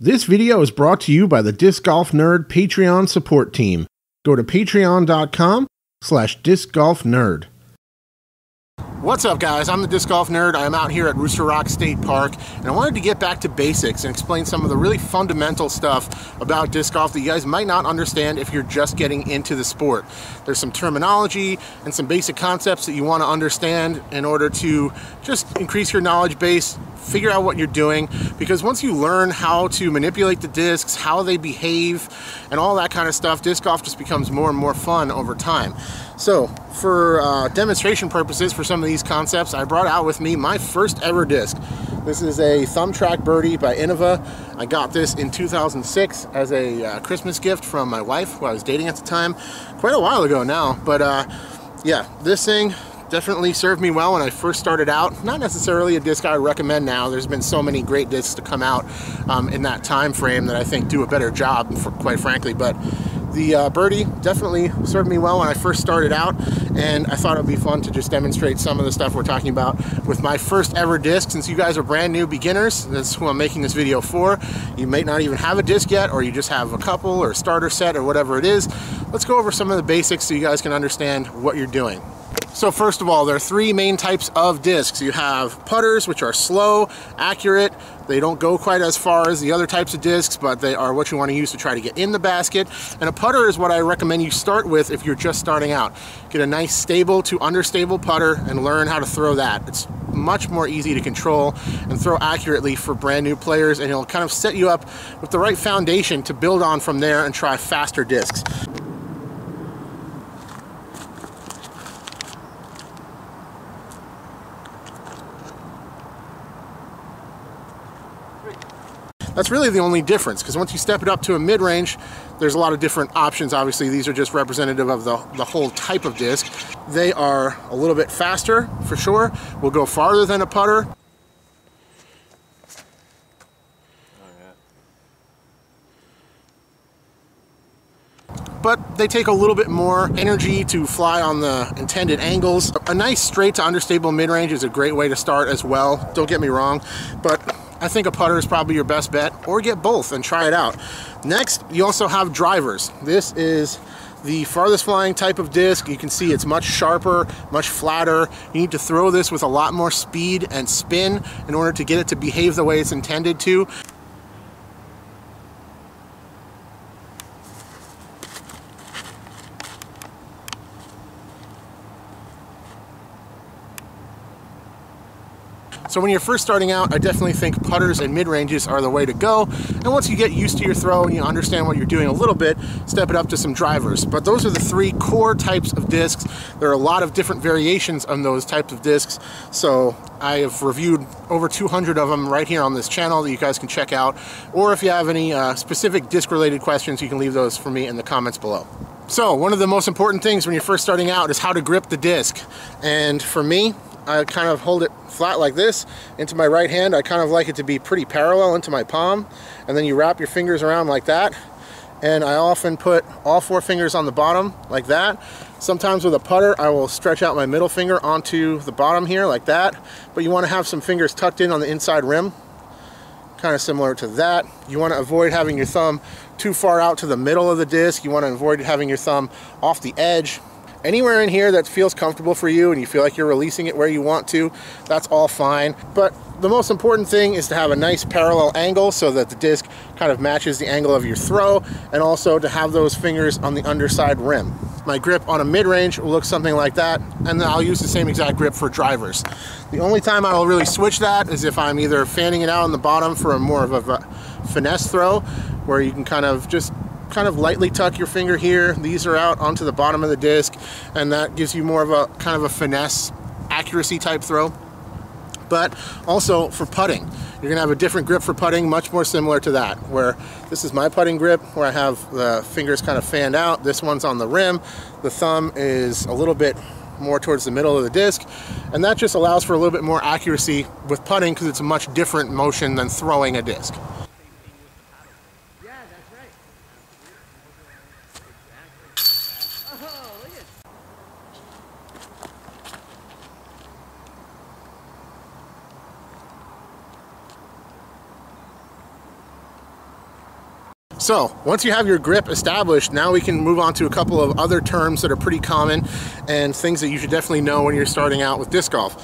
This video is brought to you by the Disc Golf Nerd Patreon support team. Go to patreon.com/discgolfnerd. What's up, guys? I'm the Disc Golf Nerd. I'm out here at Rooster Rock State Park, and I wanted to get back to basics and explain some of the really fundamental stuff about disc golf that you guys might not understand if you're just getting into the sport. There's some terminology and some basic concepts that you want to understand in order to just increase your knowledge base, figure out what you're doing, because once you learn how to manipulate the discs, how they behave, and all that kind of stuff, disc golf just becomes more and more fun over time. So, for demonstration purposes for some of these concepts, I brought out with me my first ever disc. This is a Thumbtrak Birdie by Innova. I got this in 2006 as a Christmas gift from my wife, who I was dating at the time. Quite a while ago now, but yeah, this thing definitely served me well when I first started out. Not necessarily a disc I recommend now. There's been so many great discs to come out in that time frame that I think do a better job, quite frankly, but the Birdie definitely served me well when I first started out, and I thought it would be fun to just demonstrate some of the stuff we're talking about with my first ever disc. Since you guys are brand new beginners, that's who I'm making this video for. You might not even have a disc yet, or you just have a couple or a starter set or whatever it is. Let's go over some of the basics so you guys can understand what you're doing. So first of all, there are three main types of discs. You have putters, which are slow, accurate. They don't go quite as far as the other types of discs, but they are what you want to use to try to get in the basket. And a putter is what I recommend you start with if you're just starting out. Get a nice stable to understable putter and learn how to throw that. It's much more easy to control and throw accurately for brand new players, and it'll kind of set you up with the right foundation to build on from there and try faster discs. That's really the only difference, because once you step it up to a mid-range, there's a lot of different options. Obviously, these are just representative of the whole type of disc. They are a little bit faster, for sure. We'll go farther than a putter. But they take a little bit more energy to fly on the intended angles. A nice straight to understable mid-range is a great way to start as well. Don't get me wrong, but I think a putter is probably your best bet, or get both and try it out. Next, you also have drivers. This is the farthest flying type of disc. You can see it's much sharper, much flatter. You need to throw this with a lot more speed and spin in order to get it to behave the way it's intended to. So when you're first starting out, I definitely think putters and mid-ranges are the way to go. And once you get used to your throw and you understand what you're doing a little bit, step it up to some drivers. But those are the three core types of discs. There are a lot of different variations on those types of discs. So I have reviewed over 200 of them right here on this channel that you guys can check out. Or if you have any specific disc-related questions, you can leave those for me in the comments below. So one of the most important things when you're first starting out is how to grip the disc. And for me, I kind of hold it flat like this into my right hand. I kind of like it to be pretty parallel into my palm, and then you wrap your fingers around like that, and I often put all four fingers on the bottom like that. Sometimes with a putter I will stretch out my middle finger onto the bottom here like that, but you want to have some fingers tucked in on the inside rim, kind of similar to that. You want to avoid having your thumb too far out to the middle of the disc. You want to avoid having your thumb off the edge. Anywhere in here that feels comfortable for you and you feel like you're releasing it where you want to, that's all fine. But the most important thing is to have a nice parallel angle so that the disc kind of matches the angle of your throw, and also to have those fingers on the underside rim. My grip on a mid-range will look something like that, and then I'll use the same exact grip for drivers. The only time I'll really switch that is if I'm either fanning it out on the bottom for a more of a finesse throw, where you can kind of lightly tuck your finger here. These are out onto the bottom of the disc, and that gives you more of a kind of a finesse accuracy type throw. But also for putting, you're gonna have a different grip for putting, much more similar to that, where this is my putting grip, where I have the fingers kind of fanned out. This one's on the rim. The thumb is a little bit more towards the middle of the disc, and that just allows for a little bit more accuracy with putting, because it's a much different motion than throwing a disc. So once you have your grip established, now we can move on to a couple of other terms that are pretty common and things that you should definitely know when you're starting out with disc golf.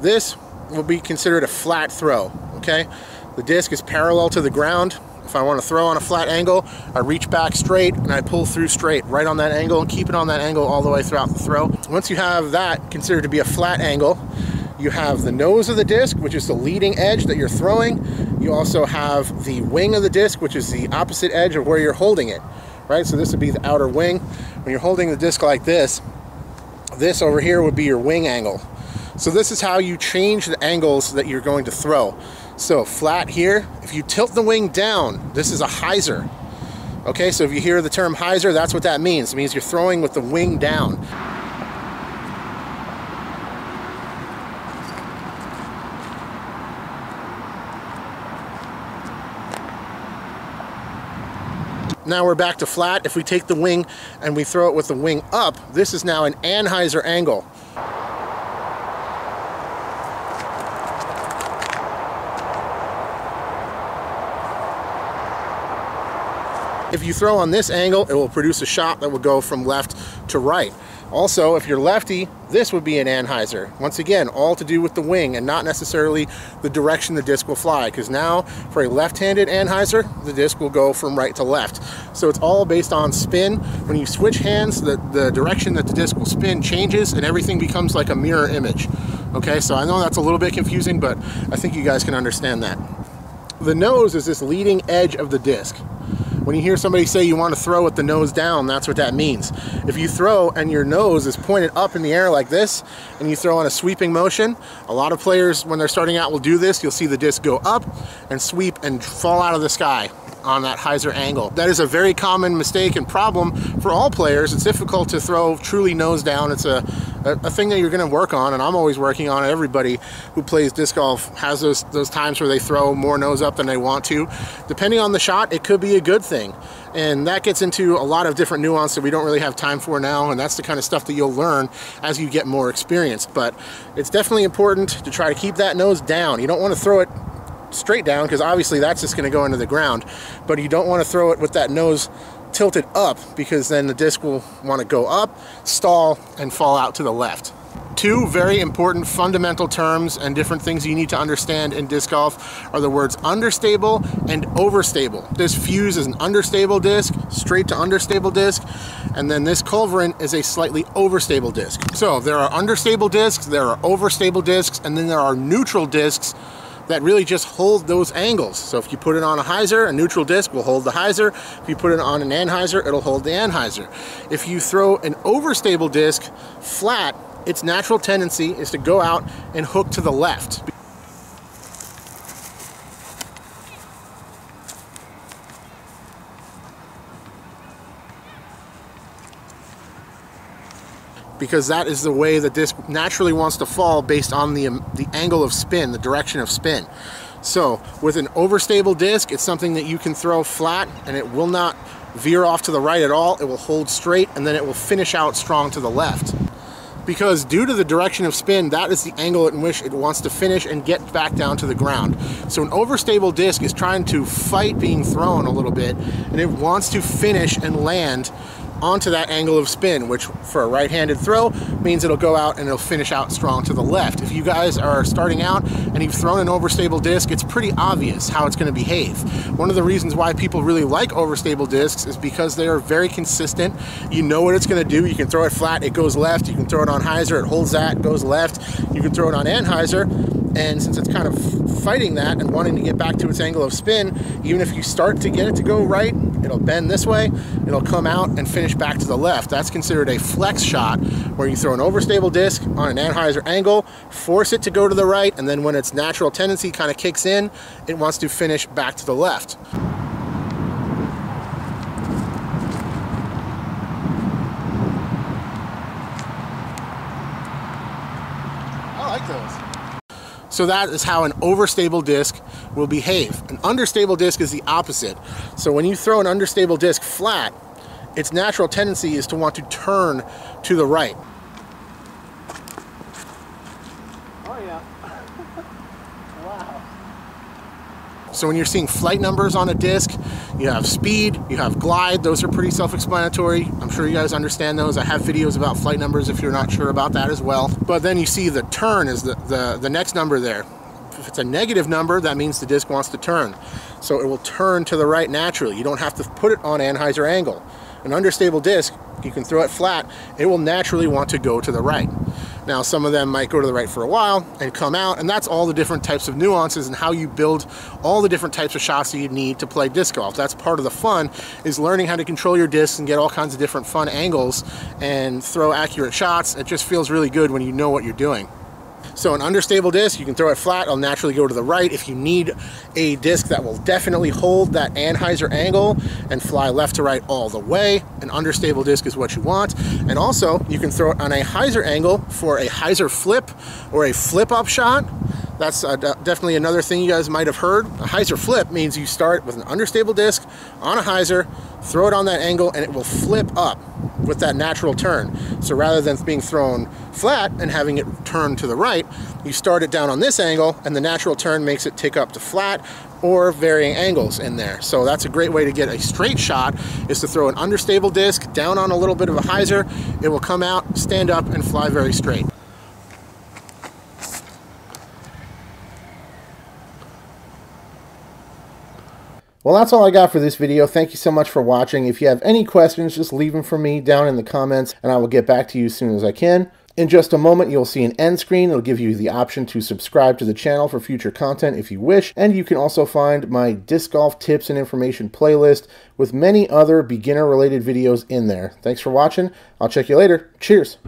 This will be considered a flat throw, okay? The disc is parallel to the ground. If I want to throw on a flat angle, I reach back straight and I pull through straight right on that angle and keep it on that angle all the way throughout the throw. Once you have that considered to be a flat angle, you have the nose of the disc, which is the leading edge that you're throwing. You also have the wing of the disc, which is the opposite edge of where you're holding it, right? So this would be the outer wing. When you're holding the disc like this, this over here would be your wing angle. So this is how you change the angles that you're going to throw. So flat here, if you tilt the wing down, this is a hyzer. Okay, so if you hear the term hyzer, that's what that means. It means you're throwing with the wing down. Now we're back to flat. If we take the wing and we throw it with the wing up, this is now an Anhyzer angle. If you throw on this angle, it will produce a shot that will go from left to right. Also, if you're lefty, this would be an Anhyzer. Once again, all to do with the wing and not necessarily the direction the disc will fly, because now for a left-handed Anhyzer, the disc will go from right to left. So it's all based on spin. When you switch hands, the direction that the disc will spin changes and everything becomes like a mirror image. Okay, so I know that's a little bit confusing, but I think you guys can understand that. The nose is this leading edge of the disc. When you hear somebody say you want to throw with the nose down, that's what that means. If you throw and your nose is pointed up in the air like this, and you throw on a sweeping motion, a lot of players when they're starting out will do this. You'll see the disc go up and sweep and fall out of the sky on that hyzer angle. That is a very common mistake and problem for all players. It's difficult to throw truly nose down. It's a thing that you're going to work on, and I'm always working on it. Everybody who plays disc golf has those times where they throw more nose up than they want to. Depending on the shot, it could be a good thing, and that gets into a lot of different nuance that we don't really have time for now, and that's the kind of stuff that you'll learn as you get more experience. But it's definitely important to try to keep that nose down. You don't want to throw it straight down, because obviously that's just going to go into the ground, but you don't want to throw it with that nose tilted up, because then the disc will want to go up, stall, and fall out to the left. Two very important fundamental terms and different things you need to understand in disc golf are the words understable and overstable. This Fuse is an understable disc, straight to understable disc, and then this Culverin is a slightly overstable disc. So there are understable discs, there are overstable discs, and then there are neutral discs that really just hold those angles. So if you put it on a hyzer, a neutral disc will hold the hyzer. If you put it on an Anhyzer, it'll hold the Anhyzer. If you throw an overstable disc flat, its natural tendency is to go out and hook to the left. Because that is the way the disc naturally wants to fall based on the angle of spin, the direction of spin. So with an overstable disc, it's something that you can throw flat and it will not veer off to the right at all. It will hold straight and then it will finish out strong to the left. Because due to the direction of spin, that is the angle in which it wants to finish and get back down to the ground. So an overstable disc is trying to fight being thrown a little bit, and it wants to finish and land onto that angle of spin, which for a right-handed throw means it'll go out and it'll finish out strong to the left. If you guys are starting out and you've thrown an overstable disc, it's pretty obvious how it's going to behave. One of the reasons why people really like overstable discs is because they are very consistent. You know what it's going to do. You can throw it flat, it goes left. You can throw it on hyzer, it holds that, goes left. You can throw it on Anhyzer, and since it's kind of fighting that and wanting to get back to its angle of spin, even if you start to get it to go right, it'll bend this way, it'll come out and finish back to the left. That's considered a flex shot, where you throw an overstable disc on an Anhyzer angle, force it to go to the right, and then when its natural tendency kind of kicks in, it wants to finish back to the left. So that is how an overstable disc will behave. An understable disc is the opposite. So when you throw an understable disc flat, its natural tendency is to want to turn to the right. Oh yeah. Wow. So when you're seeing flight numbers on a disc, you have speed, you have glide. Those are pretty self-explanatory. I'm sure you guys understand those. I have videos about flight numbers if you're not sure about that as well. But then you see the turn is the next number there. If it's a negative number, that means the disc wants to turn. So it will turn to the right naturally. You don't have to put it on Anhyzer angle. An understable disc, you can throw it flat, it will naturally want to go to the right. Now, some of them might go to the right for a while and come out, and that's all the different types of nuances and how you build all the different types of shots that you need to play disc golf. That's part of the fun, is learning how to control your discs and get all kinds of different fun angles and throw accurate shots. It just feels really good when you know what you're doing. So an understable disc, you can throw it flat, it'll naturally go to the right. If you need a disc that will definitely hold that Anhyzer angle and fly left to right all the way, an understable disc is what you want. And also, you can throw it on a Hyzer angle for a Hyzer flip or a flip-up shot. That's definitely another thing you guys might have heard. A Hyzer flip means you start with an understable disc on a Hyzer, throw it on that angle, and it will flip up with that natural turn. So rather than being thrown flat and having it turn to the right, you start it down on this angle, and the natural turn makes it tick up to flat or varying angles in there. So that's a great way to get a straight shot, is to throw an understable disc down on a little bit of a Hyzer. It will come out, stand up, and fly very straight. Well, that's all I got for this video. Thank you so much for watching. If you have any questions, just leave them for me down in the comments, and I will get back to you as soon as I can. In just a moment, you'll see an end screen. It'll give you the option to subscribe to the channel for future content if you wish, and you can also find my disc golf tips and information playlist with many other beginner-related videos in there. Thanks for watching. I'll check you later. Cheers!